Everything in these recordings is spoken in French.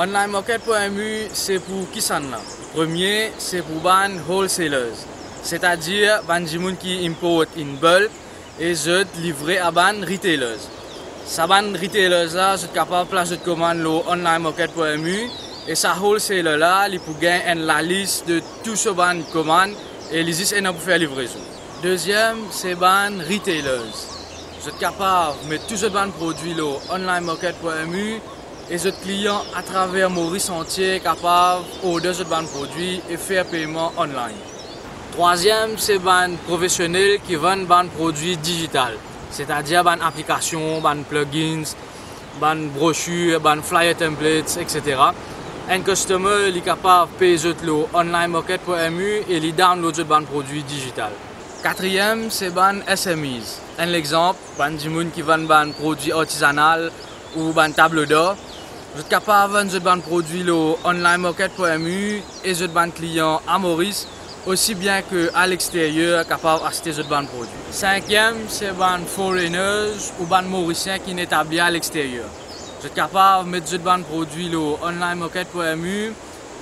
OnlineMarket.mu, c'est pour qui ça? Premier, c'est pour ban wholesalers, c'est-à-dire ban jimoun qui importe in bulk et je livrer à ban retailers. Sa ban retailers là, je suis capable de placer de commande le OnlineMarket.mu et sa wholesaler là, il peut gagner la liste de tout ce ban commande et les listes pour faire livraison. Deuxième, c'est ban retailers. Je suis capable de mettre tout ce ban produit le OnlineMarket.mu et les clients à travers Maurice entier capable d'order ce ban produit et faire paiement online. Troisième, c'est ban professionnel qui vend ban produits digital, c'est-à-dire ban applications, ban plugins, ban brochures, ban flyer templates, etc. Un customer est capable de payer le OnlineMarket.mu et de download ce ban produit digital. Quatrième, c'est ban SMEs. Un exemple, ban des gens qui vendent ban produits artisanaux ou ban table d'or. Je suis capable de vendre produits au OnlineMarket.mu et je vends clients à Maurice, aussi bien qu'à l'extérieur, capable d'acheter ce vendre produits. Cinquième, c'est vendre foreigners ou vendre mauriciens qui n'établissent à l'extérieur. Je suis capable de mettre ce vendre produits au OnlineMarket.mu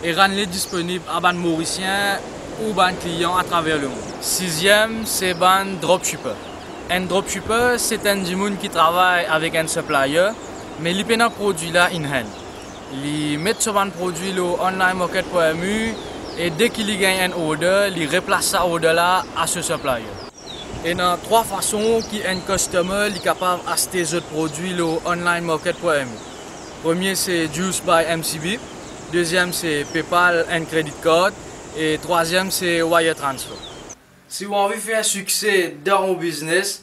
et rendre-les disponibles à vendre mauriciens ou vendre clients à travers le monde. Sixième, c'est vendre dropshipper. Un dropshipper, c'est un dimoun qui travaille avec un supplier. Mais il peut produit là in-hand. Il met ce produit au OnlineMarket.mu et dès qu'il gagne un order, il replace sa order là à ce supplier. Et il y a trois façons qu'un customer est capable d'acheter ce produit au OnlineMarket.mu. Premier, c'est Juice by MCB. Deuxième, c'est PayPal and Credit Card. Et troisième, c'est Wire Transfer. Si vous avez envie de faire un succès dans votre business,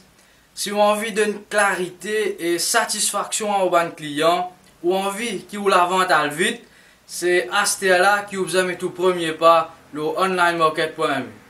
si vous avez envie d'une clarité et satisfaction à vos clients, ou envie qu'ils vous la vendent à vite, c'est Astela qui vous a mis tout premier pas, le OnlineMarket.mu.